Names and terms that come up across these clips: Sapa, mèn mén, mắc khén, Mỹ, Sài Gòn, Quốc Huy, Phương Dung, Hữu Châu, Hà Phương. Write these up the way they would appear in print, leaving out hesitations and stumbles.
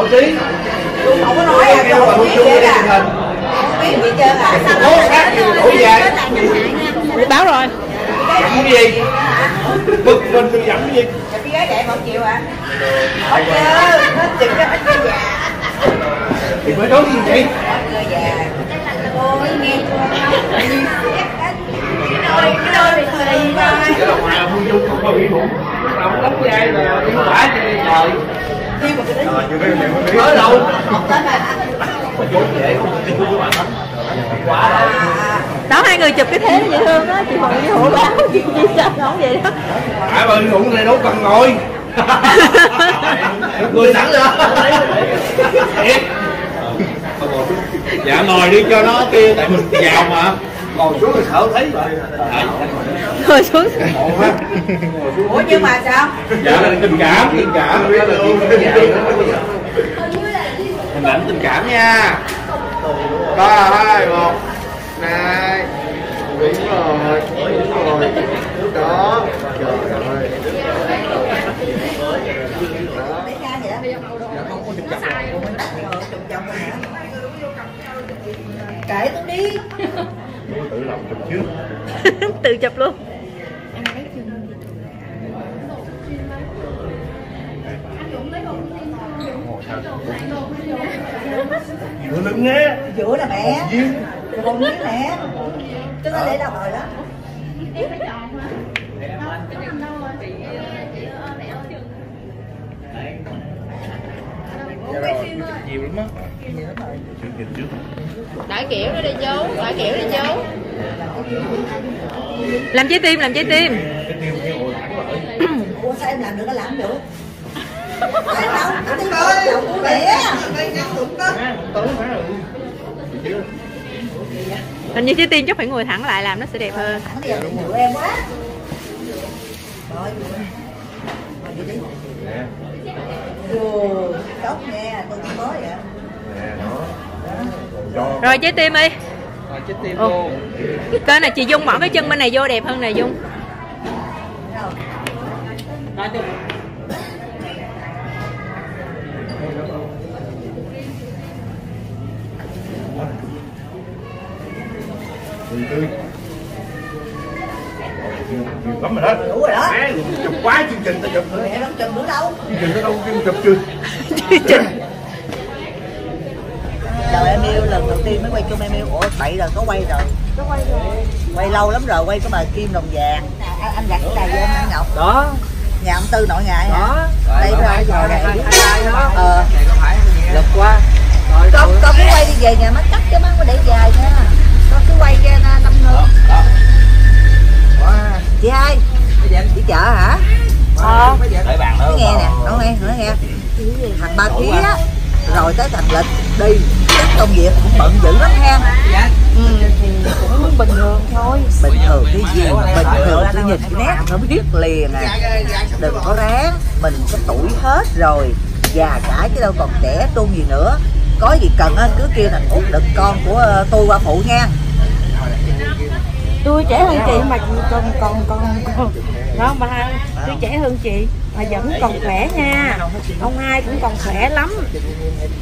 nổi tiếng. Không có nói là cái không biết gì hết. Báo rồi. Cái gì? Bực mình từ dẫn cái gì? Cái gái chạy 1 triệu à? Không chứ, hết chừng đó hết người già. Thì mới nói gì vậy? Người già. Ôi nghe cái đôi này thời gì mà. Cái đồng hòa Phương Dung không có bị bụng. Đồng lắm dây là đi quả cho đi trời. Mới đâu. Đó hai người chụp cái thế dễ thương đó, chị Hồng với Hữu lắm, chị sao không vậy đó. Tại bà Hữu này đâu cần ngồi. Người sẵn rồi. Dạ ngồi đi cho nó kia tại mình giàu mà. Ngồi xuống thì sợ thấy rồi. Ngồi xuống. Ủa nhưng mà sao? Dạ là tình cảm. Hình ảnh tình cảm nha. 3, 2, 1. Này. Đúng rồi. Đó. Trời ơi. Kể tôi đi. Tự lòng chụp trước. Tự chụp luôn. Giữa lưng nghe. Giữa là mẹ. Còn miếng mẹ. Chúng ta để đâu rồi đó. Nhiều lắm á. Đã kiểu nó đi chú. Làm trái tim. Ủa sao em làm được nó làm được. Hình như trái tim chắc phải ngồi thẳng lại làm nó sẽ đẹp hơn. Rồi trái tim đi. Cái này chị Dung bỏ cái chân bên này vô đẹp hơn nè Dung. Lắm rồi đó. Đủ rồi đó. Chụp quá chương trình tao chụp. Mẹ nó chụp nữa đâu. Chương trình chụp chưa? Trời em yêu lần đầu tiên mới quay chung em yêu. Ủa bậy rồi có quay rồi. Quay lâu lắm rồi, quay có bà Kim Đồng Vàng. Anh Đạt cái này với anh Ngọc. Đó. Nhà ông Tư nội ngại hả? Đó. Đây phải rồi này. Ờ. Lực quá. Con cứ quay đi về nhà mắc cắt chứ má có để dài nha. Con cứ quay ra 5 nước. Chị hai đi chợ hả? Nó nghe nè, nó nghe. Thằng Ba Khía á, rồi tới thằng Lịch đi, các công việc cũng bận dữ lắm ha. Cũng bình thường thôi. Bình thường cái gì nhìn cái nét nó biết liền à. Đừng có ráng, mình có tuổi hết rồi, già cả chứ đâu còn trẻ tuôn gì nữa. Có gì cần á cứ kêu thằng Út đực con của tôi qua phụ nha. Tôi trẻ hơn chị mà còn đó bà hai, tôi trẻ hơn chị mà vẫn còn khỏe nha. Ông hai cũng còn khỏe lắm.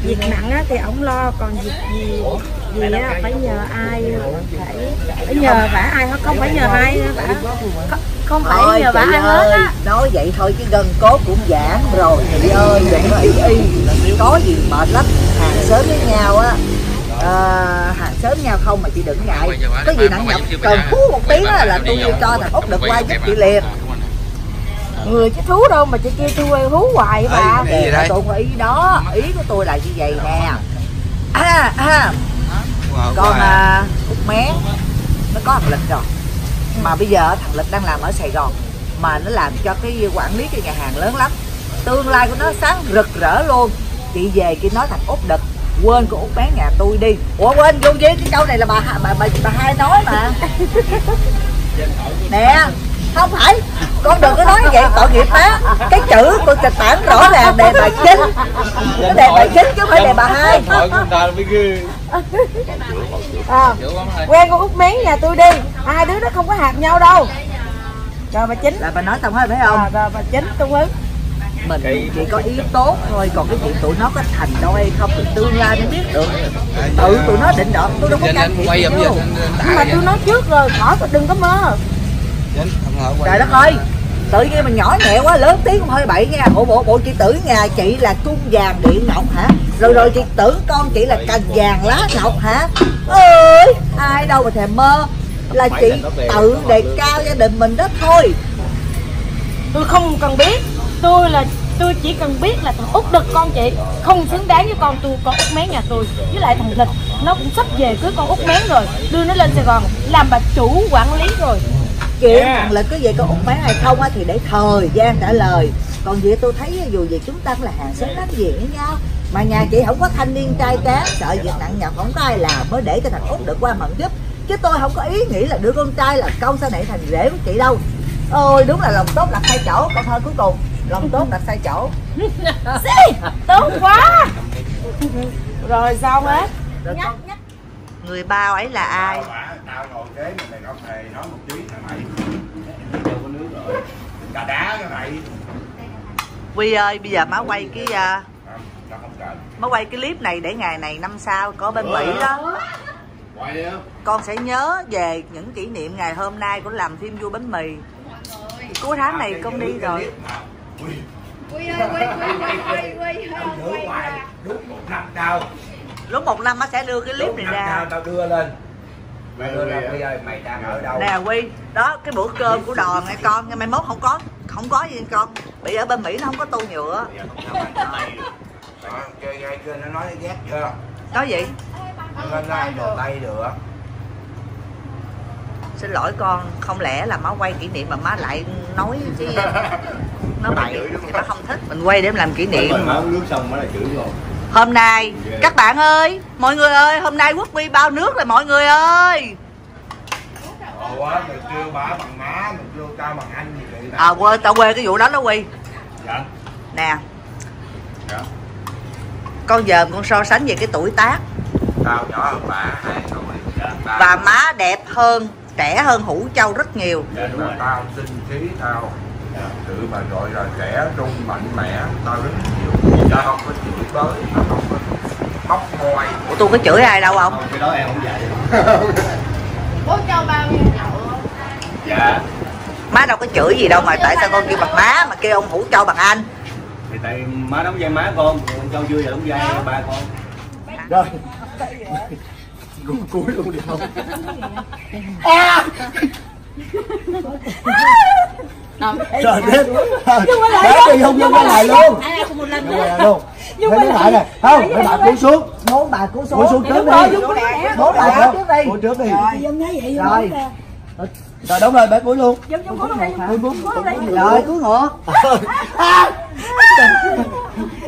Việc nặng á thì ổng lo, còn việc gì á phải nhờ ai, phải nhờ vả ai hết, không phải nhờ vả ai hết á. Nói vậy thôi chứ gân cốt cũng giãn rồi chị ơi, vậy có gì mệt lắm. Hàng xóm với nhau á. Hàng xóm nhau không mà chị đừng ngại. Có gì nặng nhọc cần phú một tiếng là tôi cho thằng Út được qua giúp chị liền. Người chứ thú đâu mà chị kia tôi quay hú hoài vậy bà. Tôi có ý đó, ý của tôi là như vậy nè. Con Út Mén nó có thằng Lịch rồi. Mà bây giờ thằng Lịch đang làm ở Sài Gòn. Mà nó làm cho cái quản lý cái nhà hàng lớn lắm. Tương lai của nó sáng rực rỡ luôn. Chị về kia nói thằng Út Đực quên cô Út bán nhà tôi đi. Ủa quên vô với cái câu này là bà hai nói mà. Nè không phải, con đừng có nói vậy tội nghiệp má. Cái chữ của kịch bản rõ ràng đề bài chính, cái đề bài chính chứ không phải đề bà hai. Quen con Út Mén nhà tôi đi, hai đứa nó không có hạt nhau đâu. Rồi bà chính là bà nói xong hết phải không? Rồi bà chính tôi hứng. mình chỉ có ý tốt thôi, còn cái chuyện tụi nó có thành đâu hay không thì tương lai mới biết được. Tự tụi nó định đoạt, tôi đâu có can thiệp đâu. Nhưng mà tôi nói trước rồi, khỏi đừng có mơ. Trời đất ơi, tự nhiên mình nhỏ nhẹ quá, lớn tiếng không hơi bậy nha. Bộ chị tưởng nhà chị là cung vàng điện ngọc hả? Rồi chị tưởng con chị là cành vàng lá ngọc hả? Ơi, ai đâu mà thèm mơ. Là chị tự đề cao gia đình mình đó thôi. Tôi không cần biết, tôi chỉ cần biết là thằng Út đực con chị không xứng đáng với con tôi, con Út Mén nhà tôi. Với lại thằng Lịch nó cũng sắp về cưới con Út Mén rồi, đưa nó lên Sài Gòn làm bà chủ quản lý rồi. Chuyện thằng Lịch cứ vậy con Út Mén hay không thì để thời gian trả lời. Còn vậy tôi thấy dù gì chúng ta cũng là hàng xóm láng giềng với nhau. Mà nhà chị không có thanh niên trai tráng, sợ việc nặng nhọc không có ai làm mới để cho thằng Út đực qua mận giúp. Chứ tôi không có ý nghĩ là đứa con trai là công sau này thành rể của chị đâu. Ôi đúng là lòng tốt đặt sai chỗ, con hơi cuối cùng lòng tốt đặt sai chỗ. Tốt quá. Rồi xong hết. Người bao ấy là ai? Tao ngồi kế này không thề nói một tiếng mày. Cà đá cái mày. Quy ơi, bây giờ má quay cái clip này để ngày này năm sau có bên Mỹ đó. Con sẽ nhớ về những kỷ niệm ngày hôm nay của làm phim Vui Bánh Mì. Cuối tháng này con đi rồi. Đúng một năm tao. Đúng một năm nó sẽ đưa cái clip này ra. Tao đưa lên. Mày đưa lên Quy ơi, mày đang ở đâu? Nè Quy, đó cái bữa cơm của đòn nghe con, nghe mai mốt không có gì con. Bị ở bên Mỹ nó không có tô nhựa. Nó nói ghét chưa? Nói gì? Lên ra đồ tay được. Xin lỗi con, không lẽ là má quay kỷ niệm mà má lại nói chứ nó bậy thì má không thích. Mình quay để làm kỷ niệm. Mà uống nước xong má lại chửi luôn. Hôm nay các bạn ơi, mọi người ơi, hôm nay Quốc Huy bao nước rồi mọi người ơi. Quá, mình kêu bả bằng má, mình kêu tao bằng anh gì vậy? Quên, tao quên cái vụ đó Huy. Dạ. Nè. Dạ. Con giờ con so sánh về cái tuổi tác. Tao nhỏ hơn bà 2 tuổi. Và má đẹp hơn, trẻ hơn Hữu Châu rất nhiều. Dạ, đúng rồi. Tao tinh khí tao tự mà gọi là trẻ trung mạnh mẽ, tao rất nhiều. Tao không có chửi tới, tao không có móc môi. Ủa tôi có chửi ai đâu không? Không, cái đó em không dạy. Bố cho bao nhiêu nhậu? Dạ. Má đâu có chửi gì đâu mà tại sao con kêu bằng má mà kêu ông Hữu Châu bằng anh? Thì tại má đóng vai má con, ông Châu vui là đóng vai ba con. Rồi. Cuối luôn đi không? À! Trời đất! Đi không vô lại luôn! Nhưng mà lại nè! Không! Mấy bà cứu xuống! Bốn bà cứu xuống! Cứu xuống trước đi! Bốn bà cứu trước đi! Rồi! Rồi đúng rồi! Bà cứu luôn! Rồi! Cứu ngựa!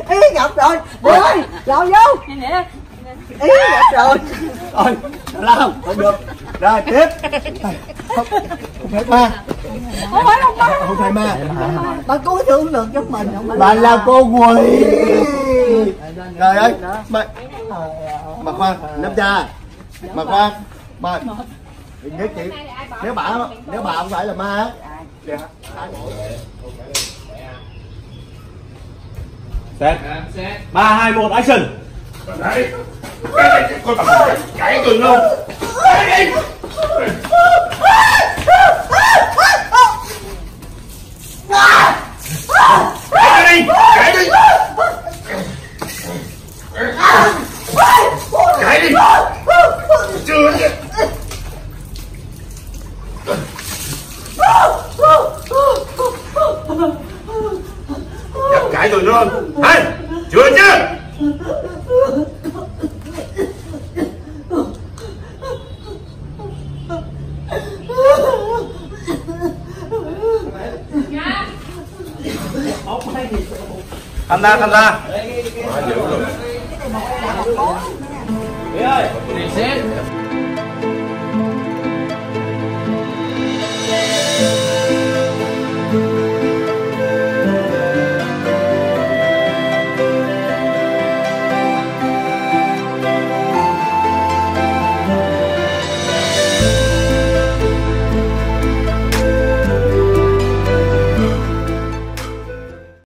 Ý gặp rồi! Rồi! Rồi vô! Ý dạ trời ơi làm không được rồi tiếp không phải ma không phải ma bà cứu thương được giúp mình không bà là cô quỳ trời ơi mà khoan nắm cha mà khoan mà nếu chị nếu bà không phải là ma á set 3, 2, 1 action đấy con bà cãi tường luôn đi cãi đi cãi đi chưa dập cãi tường luôn hả chưa chưa Thành ra. Mỹ ơi,